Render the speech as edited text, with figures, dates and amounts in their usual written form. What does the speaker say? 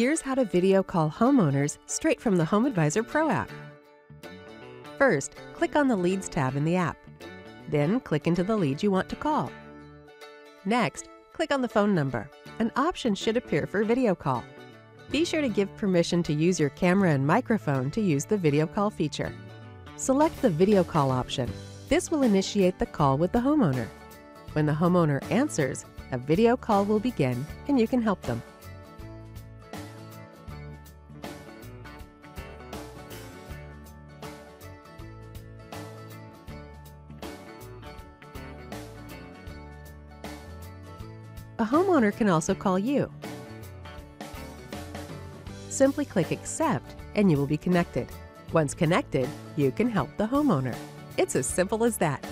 Here's how to video call homeowners straight from the HomeAdvisor Pro app. First, click on the Leads tab in the app. Then click into the lead you want to call. Next, click on the phone number. An option should appear for video call. Be sure to give permission to use your camera and microphone to use the video call feature. Select the video call option. This will initiate the call with the homeowner. When the homeowner answers, a video call will begin and you can help them. A homeowner can also call you. Simply click Accept and you will be connected. Once connected, you can help the homeowner. It's as simple as that.